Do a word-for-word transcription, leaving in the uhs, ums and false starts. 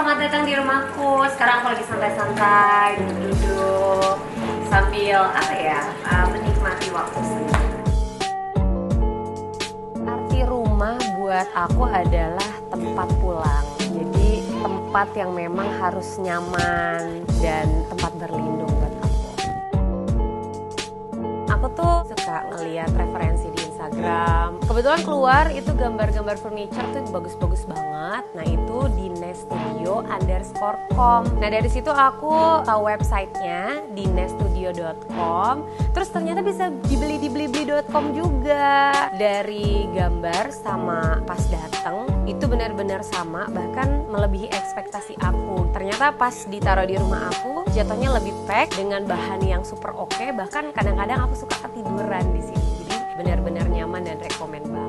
selamat datang di rumahku. Sekarang aku lagi santai-santai, duduk-duduk sambil apa ya, uh, menikmati waktu sendiri. Arti rumah buat aku adalah tempat pulang. Jadi tempat yang memang harus nyaman dan tempat berlindung buat aku. Aku tuh suka ngeliat referensi di Instagram. Kebetulan keluar itu gambar-gambar furniture tuh bagus-bagus banget. Nah itu di Nestudio underscore com. Nah dari situ aku tahu websitenya di nestudio dot com. Terus ternyata bisa dibeli di blibli dot com juga. Dari gambar sama pas dateng itu benar-benar sama, bahkan melebihi ekspektasi aku. Ternyata pas ditaruh di rumah aku jatuhnya lebih pack dengan bahan yang super oke. Bahkan kadang-kadang aku suka ketiduran di sini. Benar-benar nyaman dan rekomend banget.